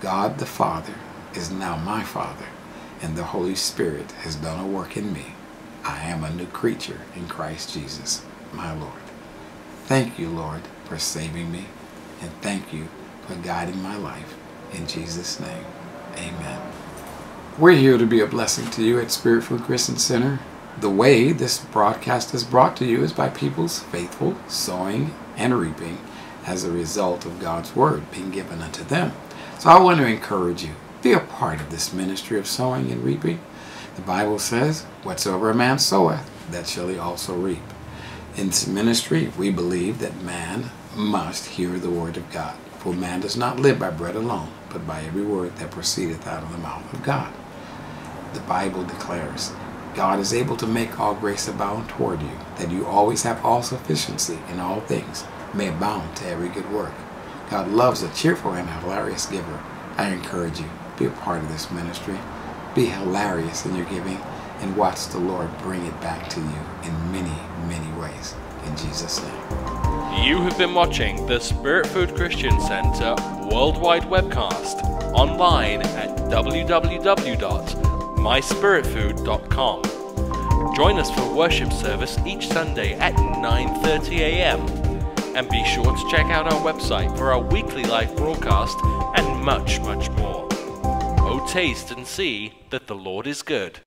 God the Father is now my Father, and the Holy Spirit has done a work in me. I am a new creature in Christ Jesus, my Lord. Thank you, Lord, for saving me, and thank you for guiding my life. In Jesus' name, amen. We're here to be a blessing to you at Spirit Food Christian Center. The way this broadcast is brought to you is by people's faithful sowing and reaping as a result of God's word being given unto them. So I want to encourage you, be a part of this ministry of sowing and reaping. The Bible says, whatsoever a man soweth, that shall he also reap. In this ministry, we believe that man must hear the word of God. For man does not live by bread alone, but by every word that proceedeth out of the mouth of God. The Bible declares, God is able to make all grace abound toward you, that you always have all sufficiency in all things, may abound to every good work. God loves a cheerful and hilarious giver. I encourage you, be a part of this ministry. Be hilarious in your giving and watch the Lord bring it back to you in many, many ways. In Jesus' name. You have been watching the Spirit Food Christian Center Worldwide Webcast online at www.myspiritfood.com. Join us for worship service each Sunday at 9:30 a.m. and be sure to check out our website for our weekly live broadcast and much, much more. Oh, taste and see that the Lord is good.